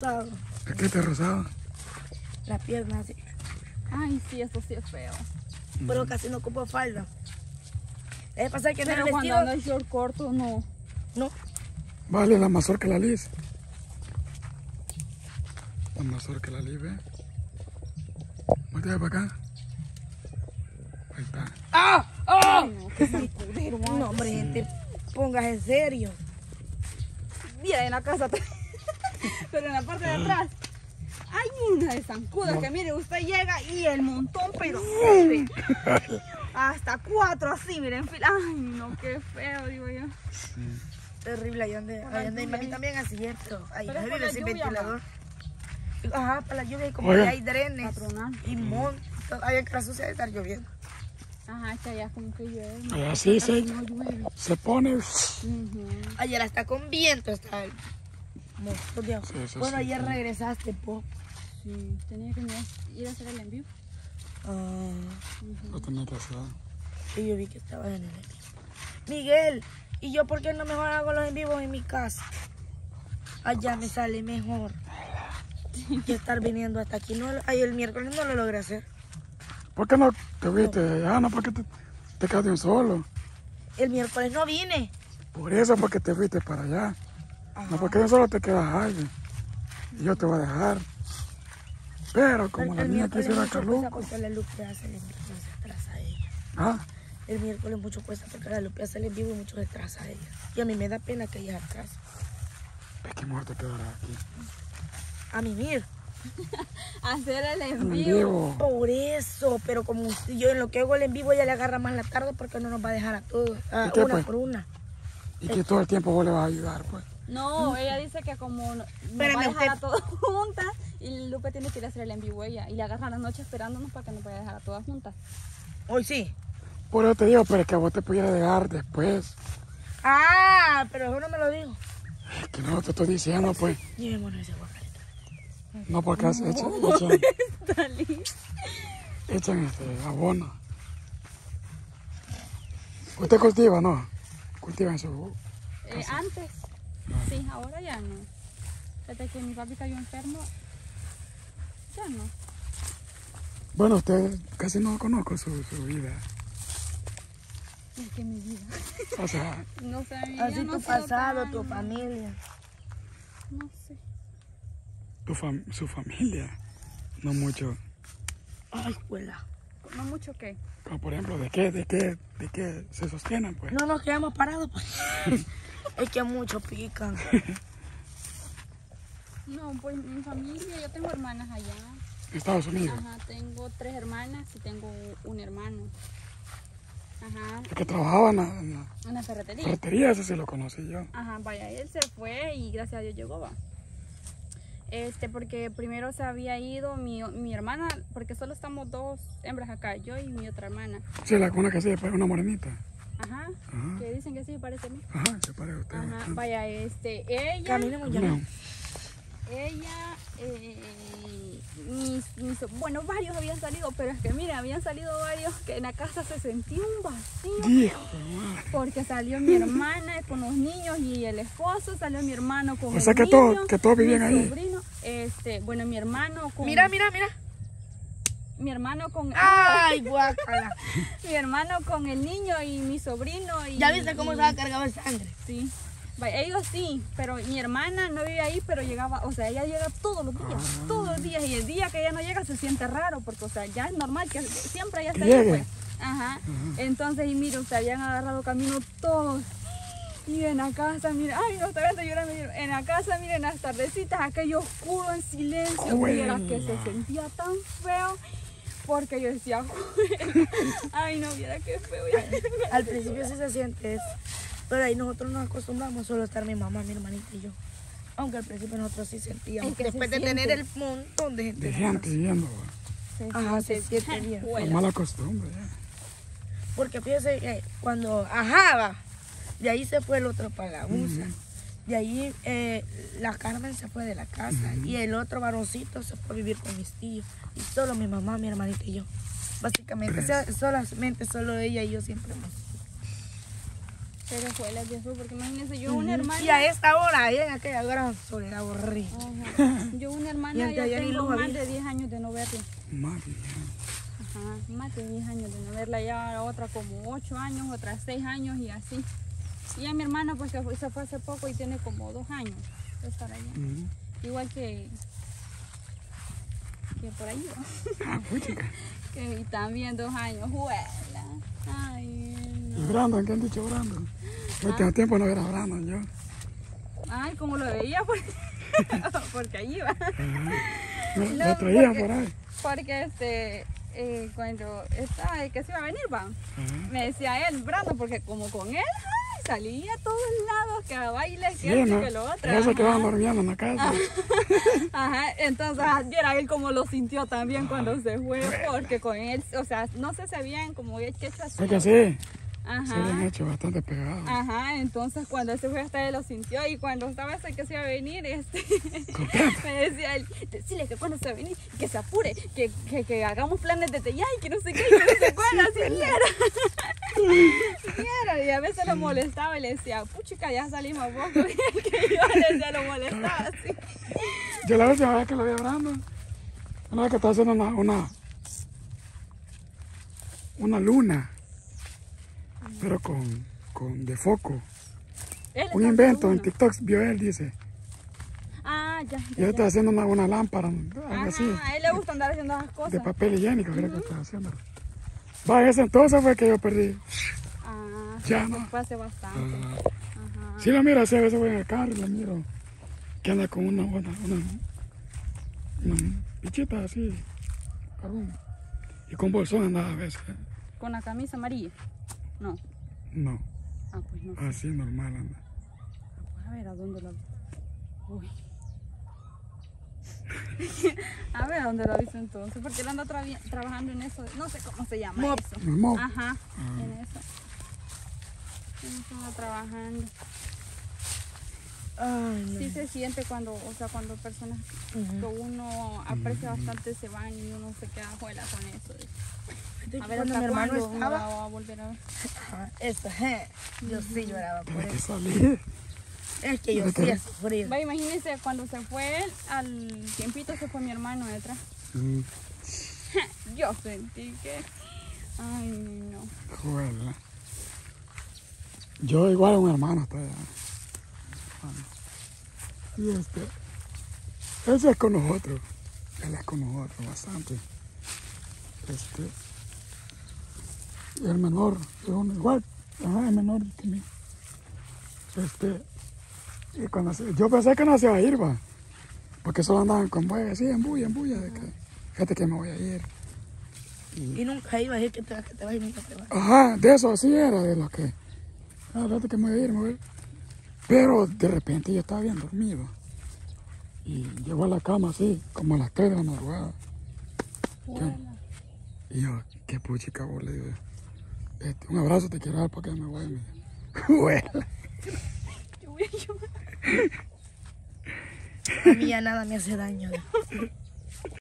Rosado. ¿A qué te rozaba? La pierna así. Ay, sí, eso sí es feo. Pero casi no ocupo falda. Es pasar que pero no cuando ando en short corto, no. No. Vale, la mazorca la Liz. La mazorca la Liz, ve. Voltea para acá. Ahí está. ¡Ah! ¡Ah! No, qué sacudero, madre. No, hombre, gente, pongas en serio. Mira, en la casa, pero en la parte de atrás. Hay una de zancudas que mire, usted llega y el montón, pero hasta 4 así, miren, fila. Ay, no, qué feo, digo yo. Sí. Terrible, allá andé, y mami también así, ¿cierto? Ahí vive sin ventilador. Ajá, para la lluvia, y como allá hay drenes y montes, allá en Crasucia debe estar lloviendo. Ajá, es que allá como que llueve. Allá sí, se pone. Ayer hasta con viento está el... Bueno, ayer regresaste, po. Sí, tenía que ir a hacer el envío. Lo tenía que hacer. Y yo vi que estabas en el envío. Miguel, ¿y yo por qué no mejor hago los envíos en mi casa? Allá me sale mejor que estar viniendo hasta aquí. No, ayer el miércoles no lo logré hacer. ¿Por qué no te viste allá? No, ¿por qué te quedaste un solo? El miércoles no vine. Por eso, porque te fuiste para allá. No, porque yo solo te quedas ahí. Y yo te voy a dejar. Pero como la niña quisiera Carluco. Porque la Lupe hace el envío y se atrasa a ella. ¿Ah? El miércoles mucho cuesta porque la Lupe hace el envío y mucho se atrasa a ella. Y a mí me da pena que ella atrás. Es que mejor te quedarás aquí. A mimir. Hacer el envío. Por eso, pero como yo en lo que hago el envío ella le agarra más la tarde porque no nos va a dejar a todos. A una por una. Y que todo el tiempo vos le vas a ayudar, pues. No, ella dice que como nos va a dejar a todas juntas y Lupe tiene que ir a hacer el envío ella y le agarran la noche esperándonos para que nos vaya a dejar a todas juntas. Hoy sí. Por eso te digo, pero es que a vos te pudiera dejar después. Ah, pero eso no me lo digo. Es que no te estoy diciendo, pues. Llevémonos ese guacalito. No, porque echan abono. ¿Usted cultiva, no? ¿Cultiva en su casa? Antes. Sí, ahora ya no. Desde que mi papi cayó enfermo, ya no. Bueno, usted casi no conozco su vida. Es que mi vida. O sea, no sabía. Así no tu pasado, tan... tu familia. No sé. Su familia, no mucho. Ay, escuela. No mucho qué. Como por ejemplo, ¿de qué se sostienen, pues? No nos quedamos parados, pues. Es que mucho pican. No, pues mi familia, yo tengo hermanas allá. ¿En Estados Unidos? Ajá, tengo 3 hermanas y tengo un hermano. Ajá. Porque trabajaba en la ferretería. Ferretería, ese sí lo conocí yo. Ajá, vaya, él se fue y gracias a Dios llegó, va. Porque primero se había ido mi hermana, porque solo estamos 2 hembras acá, yo y mi otra hermana. Sí, la cuna que sí, después una morenita. Ajá, ajá, que dicen que sí, parece a mí. Ajá, se parece a usted. Ajá, bastante. Vaya, ella... Camina muy bien. Ella, bueno, varios habían salido, pero es que mira, habían salido varios que en la casa se sentía un vacío. Dios. Porque salió mi hermana con los niños y el esposo, salió mi hermano con el niño. O sea que todos vivían ahí. Sobrino, bueno, mi hermano con... Mira. Mi hermano con... ¡Ay, guácala! Mi hermano con el niño y mi sobrino y... ¿Ya viste cómo estaba cargado de sangre? Sí. Ellos sí, pero mi hermana no vive ahí, pero llegaba... O sea, ella llega todos los días, Y el día que ella no llega se siente raro, porque, o sea, ya es normal que siempre ella está ahí, pues. Ajá. Entonces, y mira, se habían agarrado camino todos. Y en la casa, mira, ay, no, todavía estoy llorando. En la casa, miren, las tardecitas, aquello oscuro, en silencio. Mira, que se sentía tan feo. Porque yo decía, ay, no, mira qué feo. Al principio sí se siente eso. Pero ahí nosotros nos acostumbramos solo a estar mi mamá, mi hermanita y yo. Aunque al principio nosotros sí sentíamos. Es que después de tener el montón de gente. De gente viendo. Ajá, se siente bien. Es mala costumbre. Porque fíjense, cuando ajaba, de ahí se fue el otro para la USA. De ahí la Carmen se fue de la casa y el otro varoncito se fue a vivir con mis tíos. Y solo mi mamá, mi hermanita y yo. Básicamente, solamente solo ella y yo siempre. Pero fue las 10, porque imagínense, yo una hermana... Y a esta hora, en aquella gran soledad horrible. Yo una hermana, ya tengo más de 10 años de no verla. Ajá, más de 10 años de no verla, ya otra como 8 años, otras 6 años y así. Y a mi hermana pues se fue hace poco y tiene como 2 años de estar allá. Igual que por ahí yo. Y también 2 años, juela. Ay, no. Brandon, ¿qué han dicho Brandon? Porque hace tiempo no era Brandon yo. Ay, como lo veía, porque allí iba. Lo traía por ahí. Porque cuando estaba, que se iba a venir, me decía él, Brandon, porque como con él, ay, salía a todos lados, que a bailes, que sí, no, que lo otro. Eso que van durmiendo en la casa. Ajá, entonces viera él como lo sintió también cuando se fue, porque con él, o sea, no se sabían como que hecho así. Es que sí. Ajá. Se le han hecho bastante pegados. Ajá, entonces cuando él se fue hasta él lo sintió, y cuando estaba ese que se iba a venir, me decía él, decile que cuando se va a venir, que se apure, que hagamos planes desde ya y que no sé qué, que no se cuela, si quiera. Y a veces lo molestaba y le decía, puchica, ya salimos vos, que yo le decía, lo molestaba así. Yo la última vez que lo vi hablando, una vez que estaba haciendo una luna. Pero con de foco. Un invento en TikTok vio él, dice. Ah, ya. Yo estaba haciendo una lámpara, algo así. A él le gusta andar haciendo esas cosas. De papel higiénico, creo que estaba haciendo. Va, en ese entonces fue que yo perdí. Ah, ya no. Fue hace bastante. Ajá. Sí, la miro así, a veces voy en el carro y la miro. Que anda con una bichita así. Y con bolsón andaba a veces. ¿Con la camisa amarilla? No. No. Ah, pues no. Así normal anda. Ah, pues a ver a dónde lo... Uy. A ver a dónde lo aviso entonces, porque él anda trabajando en eso, no sé cómo se llama eso. Mop. Ajá, en eso. Anda trabajando. Ay, sí se siente cuando, o sea, cuando personas que uno aprecia bastante se van y uno se queda afuera con eso. A ver, cuando mi hermano estaba, a volver a ver. Yo sí lloraba por eso. Es que yo sí he sufrido. Va, imagínense, cuando se fue él, al tiempito se fue mi hermano detrás. Yo sentí que... Ay, no. Joder. Yo igual a un hermano hasta allá. Y eso es con nosotros. Él es con nosotros bastante. El menor, igual, el menor que mí. Y cuando yo pensé que no se iba a ir, porque solo andaban con bueyes, así, en bulla, de que, fíjate que me voy a ir. Y nunca iba a ir que te vas y nunca te vas. Ajá, de eso sí era, de lo que, fíjate que me voy a ir. Pero de repente yo estaba bien dormido. Y llegó a la cama así, como a las 3 de la madrugada. Y yo, qué puchica, vos, le digo, un abrazo te quiero dar para que me voy a mi... Yo voy a llorar. A mí ya nada me hace daño.